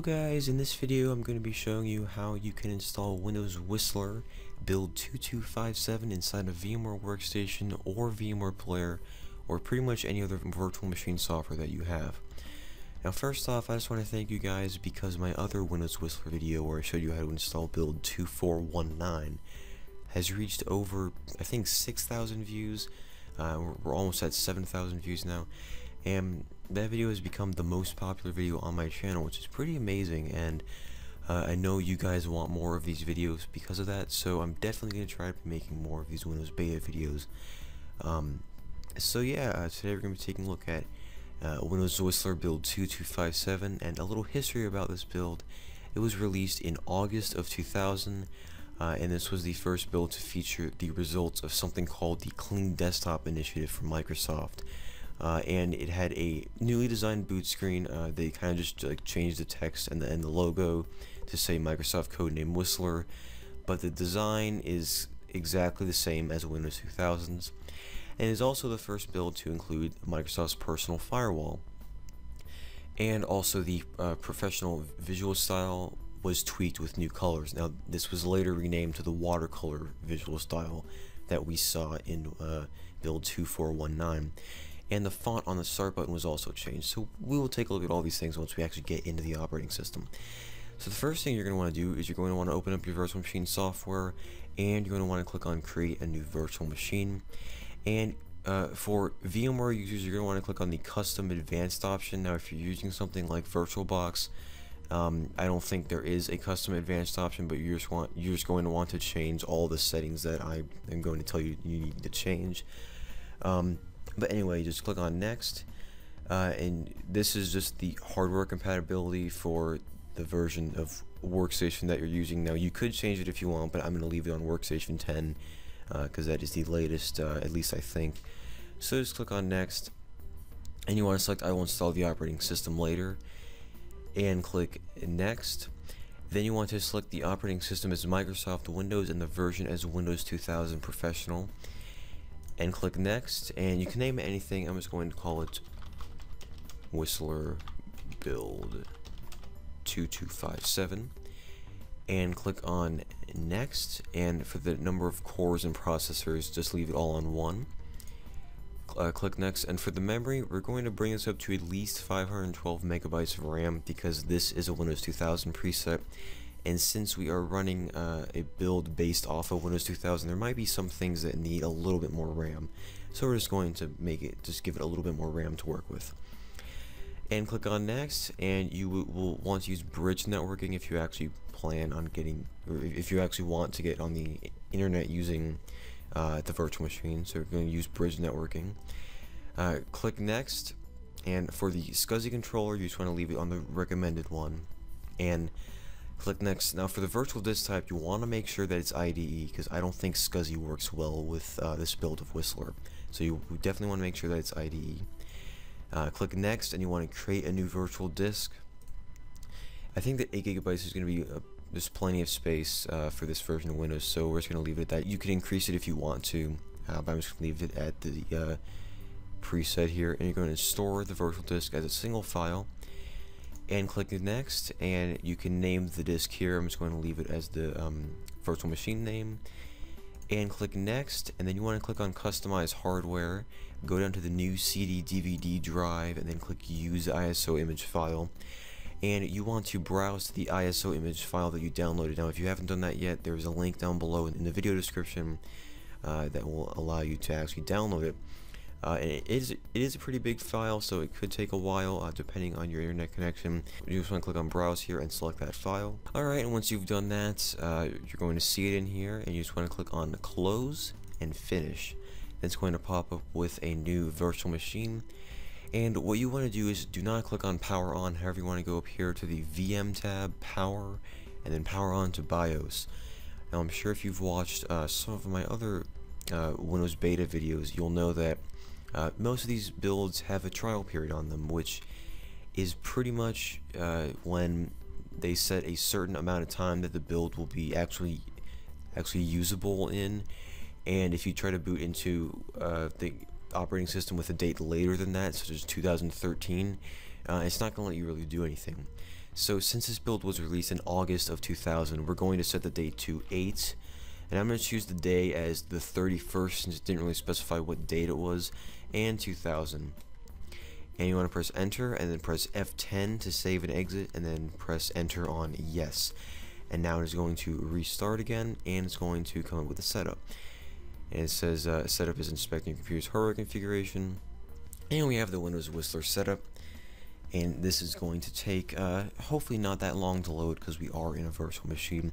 Hello guys, in this video I'm going to be showing you how you can install Windows Whistler Build 2257 inside of VMware Workstation or VMware Player or pretty much any other virtual machine software that you have. Now first off, I just want to thank you guys because my other Windows Whistler video where I showed you how to install Build 2419 has reached over, I think, 6,000 views. We're almost at 7,000 views now. And that video has become the most popular video on my channel, which is pretty amazing, and I know you guys want more of these videos because of that, so I'm definitely going to try making more of these Windows Beta videos. So yeah, today we're going to be taking a look at Windows Whistler Build 2257 and a little history about this build. It was released in August of 2000, and this was the first build to feature the results of something called the Clean Desktop Initiative from Microsoft. And it had a newly designed boot screen. They kind of just like changed the text and the logo to say Microsoft Codename Whistler, but the design is exactly the same as Windows 2000s, and is also the first build to include Microsoft's personal firewall. And also the professional visual style was tweaked with new colors. Now this was later renamed to the watercolor visual style that we saw in Build 2419. And the font on the start button was also changed. So we will take a look at all these things once we actually get into the operating system. So the first thing you're going to want to do is you're going to want to open up your virtual machine software, and you're going to want to click on create a new virtual machine. And for VMware users, you're going to want to click on the custom advanced option. Now if you're using something like VirtualBox, I don't think there is a custom advanced option, but you're just going to want to change all the settings that I am going to tell you you need to change. But anyway, just click on next, and this is just the hardware compatibility for the version of Workstation that you're using. Now you could change it if you want, but I'm going to leave it on Workstation 10 because that is the latest, at least I think. So just click on next, and you want to select I will install the operating system later, and click next. Then you want to select the operating system as Microsoft Windows and the version as Windows 2000 Professional, and click next. And you can name it anything. I'm just going to call it Whistler Build 2257, and click on next. And for the number of cores and processors, just leave it all on one. Click next. And for the memory, we're going to bring this up to at least 512 megabytes of RAM because this is a Windows 2000 preset, and since we are running a build based off of Windows 2000, there might be some things that need a little bit more RAM, so we're just going to give it a little bit more RAM to work with, and click on next. And you will want to use bridge networking if you actually plan on getting, or if you actually want to get on the internet using the virtual machine, so we're going to use bridge networking. Click next, and for the SCSI controller, you just want to leave it on the recommended one, and click next. Now for the virtual disk type, you want to make sure that it's IDE because I don't think SCSI works well with this build of Whistler. So you definitely want to make sure that it's IDE. Click next, and you want to create a new virtual disk. I think that 8 gigabytes is going to be there's plenty of space for this version of Windows, so we're just going to leave it at that. You can increase it if you want to, but I'm just going to leave it at the preset here. And you're going to store the virtual disk as a single file, and click next. And you can name the disk here. I'm just going to leave it as the virtual machine name, and click next. And then you want to click on customize hardware, go down to the new CD DVD drive, and then click use ISO image file, and you want to browse the ISO image file that you downloaded. Now if you haven't done that yet, there's a link down below in the video description that will allow you to actually download it. And it is a pretty big file, so it could take a while depending on your internet connection. You just want to click on browse here and select that file. Alright, and once you've done that, you're going to see it in here, and you just want to click on close and finish. That's going to pop up with a new virtual machine. And what you want to do is do not click on power on. However, you want to go up here to the VM tab, power, and then power on to BIOS. Now I'm sure if you've watched some of my other Windows beta videos, you'll know that most of these builds have a trial period on them, which is pretty much when they set a certain amount of time that the build will be actually usable in. And if you try to boot into the operating system with a date later than that, such as 2013, it's not going to let you really do anything. So since this build was released in August of 2000, we're going to set the date to 8, and I'm going to choose the day as the 31st since it didn't really specify what date it was, and 2000. And you want to press enter and then press F10 to save and exit, and then press enter on yes. And now it is going to restart again, and it's going to come up with a setup. And it says setup is inspecting computer's hardware configuration. And we have the Windows Whistler setup. And this is going to take hopefully not that long to load because we are in a virtual machine.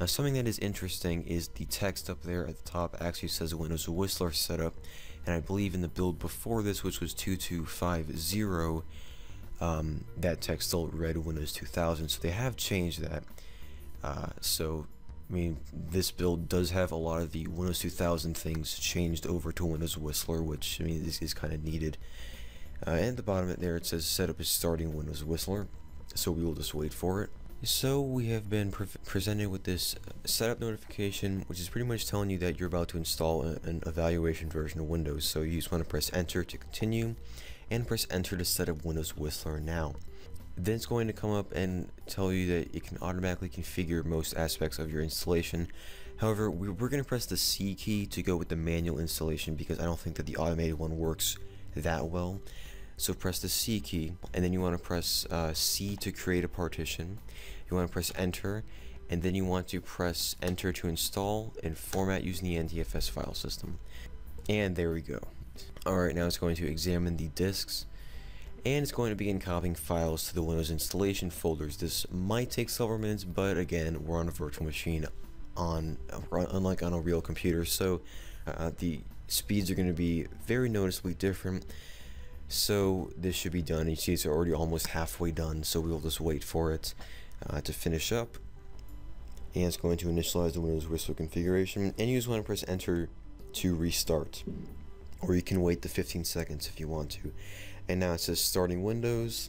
Now something that is interesting is the text up there at the top actually says Windows Whistler setup. And I believe in the build before this, which was 2250, that text still read Windows 2000. So they have changed that. I mean, this build does have a lot of the Windows 2000 things changed over to Windows Whistler, which, I mean, this is kind of needed. And at the bottom there, it says setup is starting Windows Whistler, so we will just wait for it. So we have been presented with this setup notification, which is pretty much telling you that you're about to install an evaluation version of Windows. So you just want to press enter to continue, and press enter to set up Windows Whistler now. Then it's going to come up and tell you that it can automatically configure most aspects of your installation. However, we're going to press the C key to go with the manual installation because I don't think that the automated one works that well. So press the C key, and then you want to press C to create a partition. You want to press enter, and then you want to press enter to install and format using the NTFS file system. And there we go. Alright, now it's going to examine the disks. And it's going to begin copying files to the Windows installation folders. This might take several minutes, but again, we're on a virtual machine, unlike on a real computer, so the speeds are going to be very noticeably different. So this should be done. You see it's already almost halfway done, so we'll just wait for it to finish up. And it's going to initialize the Windows Whistler configuration, and you just want to press enter to restart. Or you can wait the 15 seconds if you want to. And now it says starting Windows,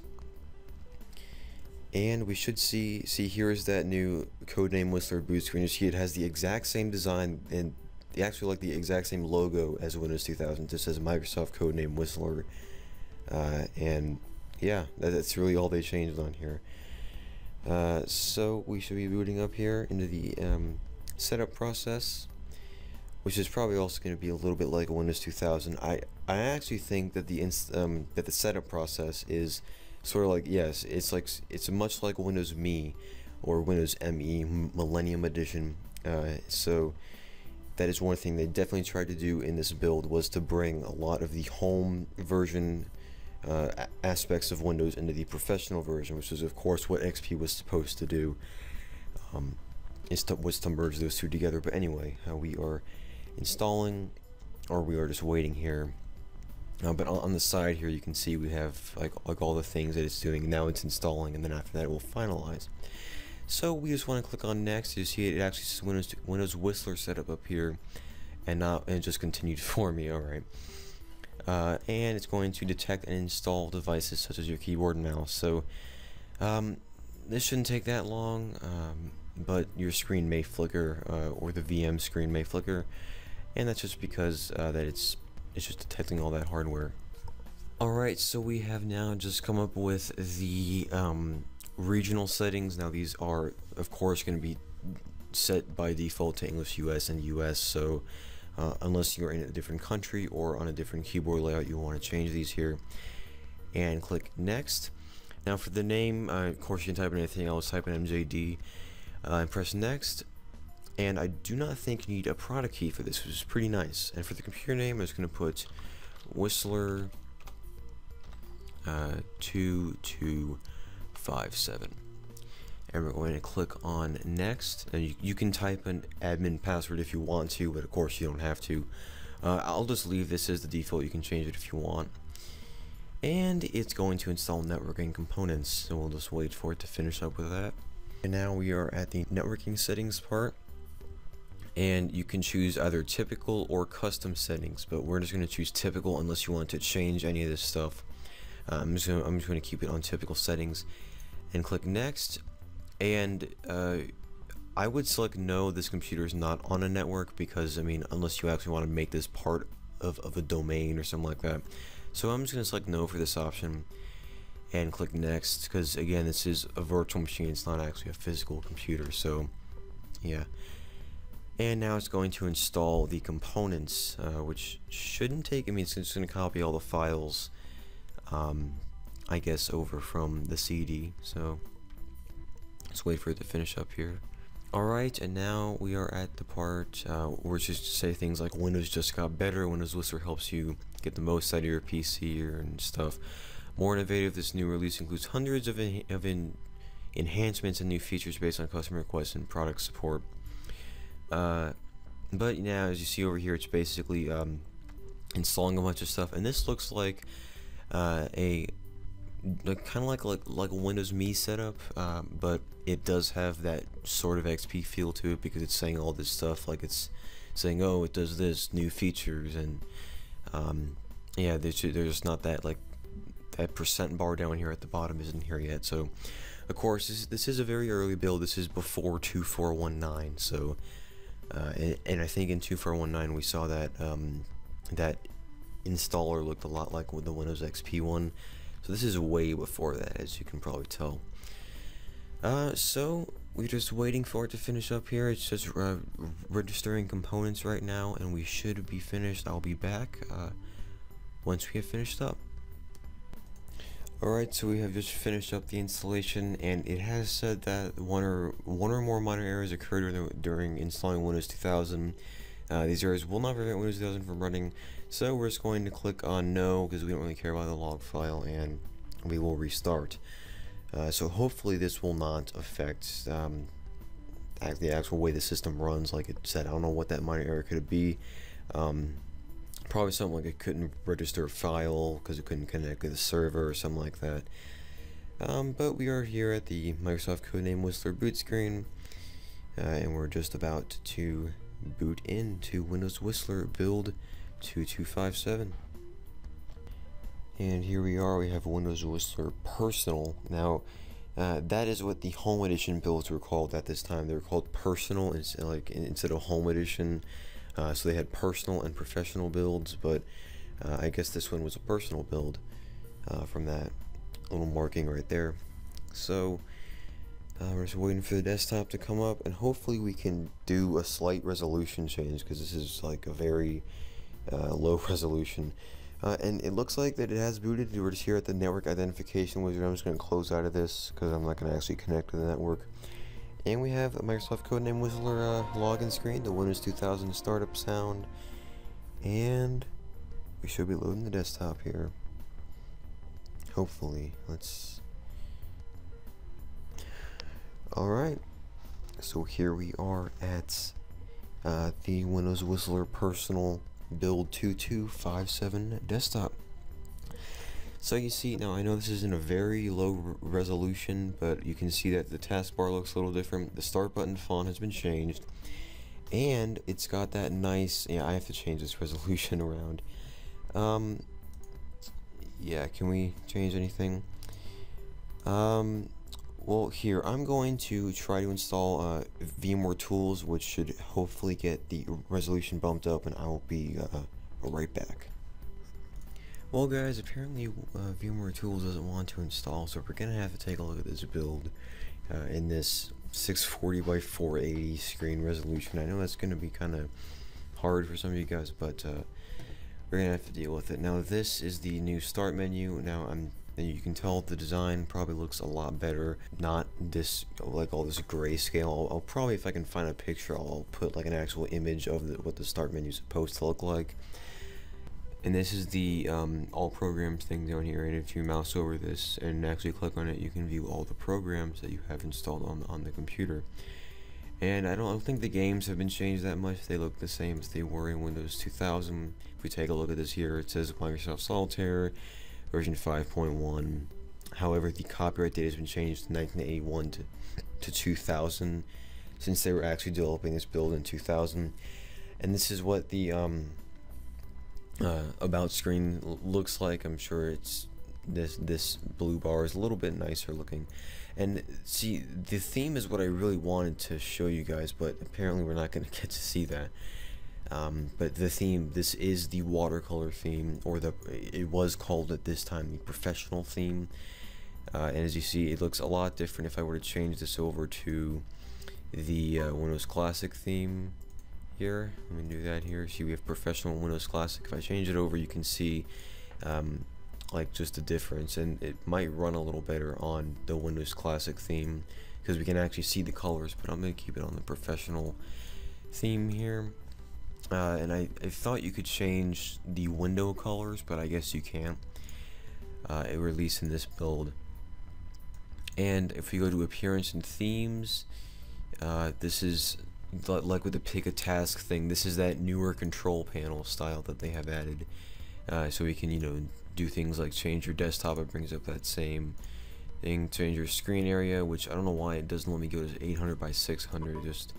and we should see here is that new codename Whistler boot screen. You see it has the exact same design and actually like the exact same logo as Windows 2000. It just says Microsoft codename Whistler, and yeah, that's really all they changed on here. So we should be booting up here into the setup process, which is probably also going to be a little bit like Windows 2000. I actually think that the setup process is sort of like, yes, it's much like Windows Me or Windows ME Millennium Edition. So that is one thing they definitely tried to do in this build, was to bring a lot of the home version aspects of Windows into the professional version, which is of course what XP was supposed to do. Was to merge those two together. But anyway, we are installing, or we are just waiting here, but on the side here you can see we have like all the things that it's doing. Now it's installing, and then after that it will finalize. So we just want to click on next. You see it actually says Windows Whistler setup up here, and it just continued for me. Alright, and it's going to detect and install devices such as your keyboard and mouse. So this shouldn't take that long, but your screen may flicker, or the VM screen may flicker, and that's just because that it's just detecting all that hardware. Alright, so we have now just come up with the regional settings. Now these are of course going to be set by default to English US and US, so unless you're in a different country or on a different keyboard layout, you want to change these here, and click next. Now for the name, of course you can type in anything else, type in MJD, and press next. And I do not think you need a product key for this, which is pretty nice. And for the computer name, I'm just going to put Whistler 2257. And we're going to click on next. And you can type an admin password if you want to, but of course you don't have to. I'll just leave this as the default. You can change it if you want. And it's going to install networking components, so we'll just wait for it to finish up with that. And now we are at the networking settings part, and you can choose either typical or custom settings, but we're just going to choose typical unless you want to change any of this stuff. I'm just going to keep it on typical settings, and click next. And I would select no, this computer is not on a network, because I mean, unless you actually want to make this part of a domain or something like that. So I'm just going to select no for this option, and click next, because again this is a virtual machine, it's not actually a physical computer. So yeah, and now it's going to install the components, which shouldn't take, I mean it's just going to copy all the files I guess over from the CD. So let's wait for it to finish up here. Alright, and now we are at the part where it's just to say things like Windows just got better, Windows Whistler helps you get the most out of your PC and stuff. More innovative, this new release includes hundreds of enhancements and new features based on customer requests and product support. But now, as you see over here, it's basically installing a bunch of stuff, and this looks like kind of like a Windows Me setup, but it does have that sort of XP feel to it, because it's saying all this stuff, like it's saying, oh, it does this, new features, and yeah, there's not that, like, that percent bar down here at the bottom isn't here yet. So of course this is a very early build, this is before 2419, so and I think in 2419 we saw that that installer looked a lot like with the Windows XP one. So this is way before that, as you can probably tell. So we're just waiting for it to finish up here. It's just registering components right now, and we should be finished. I'll be back once we have finished up. Alright, so we have just finished up the installation, and it has said that one or more minor errors occurred during installing Windows 2000. These errors will not prevent Windows 2000 from running, so we're just going to click on no, because we don't really care about the log file, and we will restart. So hopefully this will not affect the actual way the system runs. Like it said, I don't know what that minor error could be. Probably something like it couldn't register a file because it couldn't connect to the server or something like that. But we are here at the Microsoft Codename Whistler boot screen, and we're just about to boot into Windows Whistler Build 2257. And here we are, we have Windows Whistler Personal. Now that is what the Home Edition builds were called at this time. They were called Personal instead of Home Edition. So they had Personal and Professional builds, but I guess this one was a Personal build from that little marking right there. So we're just waiting for the desktop to come up, and hopefully we can do a slight resolution change, because this is like a very low resolution. And it looks like that it has booted. We're just here at the network identification wizard. I'm just going to close out of this because I'm not going to actually connect to the network. And we have a Microsoft Codename Whistler login screen, the Windows 2000 startup sound, and we should be loading the desktop here. Hopefully, let's. Alright, so here we are at the Windows Whistler Personal Build 2257 desktop. So you see, now I know this is in a very low resolution, but you can see that the taskbar looks a little different, the start button font has been changed, and it's got that nice, yeah, I have to change this resolution around. Yeah, can we change anything? Well, here I'm going to try to install VMware Tools, which should hopefully get the resolution bumped up, and I will be right back. Well guys, apparently VMware Tools doesn't want to install, so we're going to have to take a look at this build in this 640 by 480 screen resolution. I know that's going to be kind of hard for some of you guys, but we're going to have to deal with it. Now this is the new start menu. Now you can tell the design probably looks a lot better, not this, like all this grayscale. I'll probably, if I can find a picture, I'll put like an actual image of what the start menu is supposed to look like. And this is the all programs thing down here, and if you mouse over this and actually click on it, you can view all the programs that you have installed on the computer. And I don't think the games have been changed that much. They look the same as they were in Windows 2000. If we take a look at this here, it says Microsoft Solitaire version 5.1. However, the copyright date has been changed from 1981 to 2000, since they were actually developing this build in 2000. And this is what the about screen looks like. I'm sure it's this blue bar is a little bit nicer looking. And see, the theme is what I really wanted to show you guys, but apparently we're not going to get to see that. But the theme, this is the watercolor theme, or it was called at this time the professional theme. and as you see, it looks a lot different if I were to change this over to the Windows Classic theme here. Let me do that here. See, we have Professional Windows Classic. If I change it over, you can see like just the difference, and it might run a little better on the Windows Classic theme because we can actually see the colors, but I'm going to keep it on the Professional theme here. And I thought you could change the window colors, but I guess you can't. It released in this build. And if we go to Appearance and Themes, this is like with the pick a task thing. This is that newer control panel style that they have added, so we can, you know, do things like change your desktop. It brings up that same thing. Change your screen area, which I don't know why it doesn't let me go to 800 by 600. Just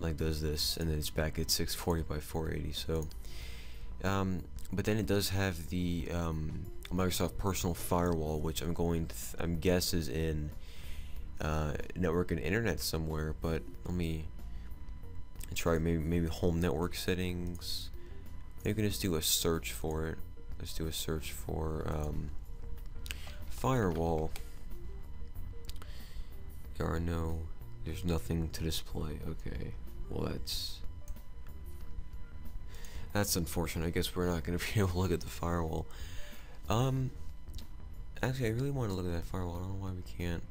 like does this, and then it's back at 640 by 480. So but then it does have the Microsoft personal firewall, which I'm going to I'm guess is in network and internet somewhere, but let me try maybe home network settings. You can just do a search for it. Let's do a search for firewall. There are no, there's nothing to display. Okay, well that's unfortunate. I guess we're not going to be able to look at the firewall. Actually, I really want to look at that firewall. I don't know why we can't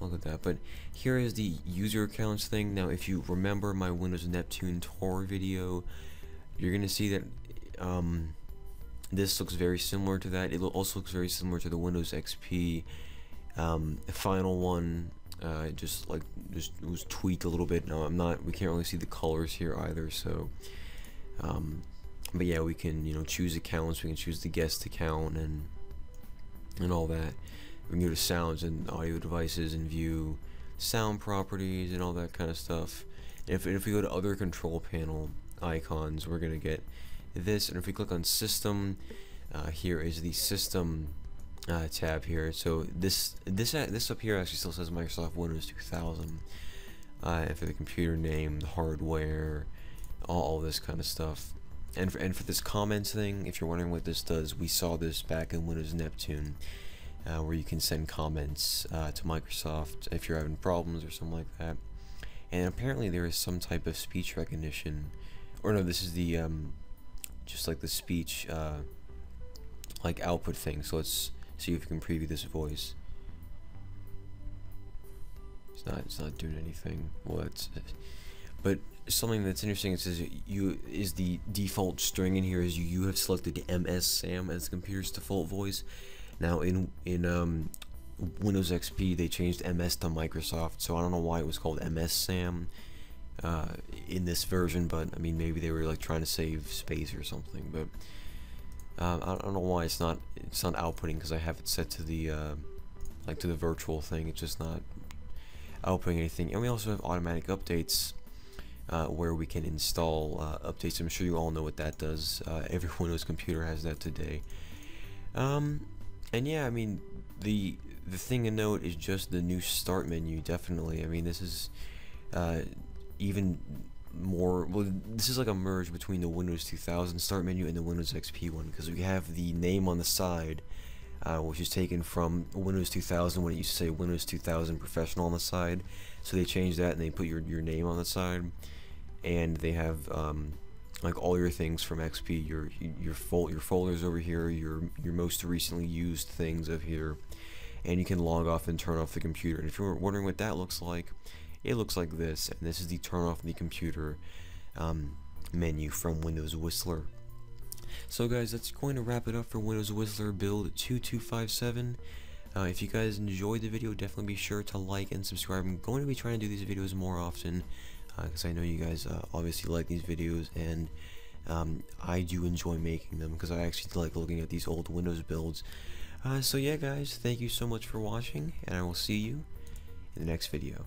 look at that, but here is the user accounts thing. Now, if you remember my Windows Neptune Tor video, you're going to see that this looks very similar to that. It also looks very similar to the Windows XP final one. Just it was tweaked a little bit. Now we can't really see the colors here either. So, but yeah, we can, you know, choose accounts. We can choose the guest account and all that. We can go to sounds and audio devices and view sound properties and all that kind of stuff. And if we go to other control panel icons, we're gonna get this. And if we click on system, here is the system tab here. So this up here actually still says Microsoft Windows 2000 for the computer name, the hardware, all this kind of stuff. And for this comments thing, if you're wondering what this does, we saw this back in Windows Neptune, where you can send comments to Microsoft if you're having problems or something like that. And apparently there is some type of speech recognition, or no, this is the just like the speech like output thing. So let's see if we can preview this voice. It's not doing anything. Well, that's it. But something that's interesting, it says is the default string in here is you have selected MS SAM as the computer's default voice. Now in Windows XP they changed MS to Microsoft, so I don't know why it was called MS SAM in this version, but I mean maybe they were like trying to save space or something. But I don't know why it's not outputting, because I have it set to the like to the virtual thing. It's just not outputting anything. And we also have automatic updates where we can install updates. I'm sure you all know what that does. Every Windows computer has that today. And yeah, I mean, the thing to note is just the new start menu, definitely. I mean, this is even more, well, this is like a merge between the Windows 2000 start menu and the Windows XP one, because we have the name on the side, which is taken from Windows 2000 when it used to say Windows 2000 Professional on the side. So they changed that and they put your name on the side, and they have like all your things from XP, your folders over here, your most recently used things up here, and you can log off and turn off the computer. And if you're wondering what that looks like, it looks like this, and this is the turn off the computer menu from Windows Whistler. So guys, that's going to wrap it up for Windows Whistler Build 2257. If you guys enjoyed the video, definitely be sure to like and subscribe. I'm going to be trying to do these videos more often, because I know you guys obviously like these videos, and I do enjoy making them because I actually like looking at these old Windows builds. So yeah guys, thank you so much for watching, and I will see you in the next video.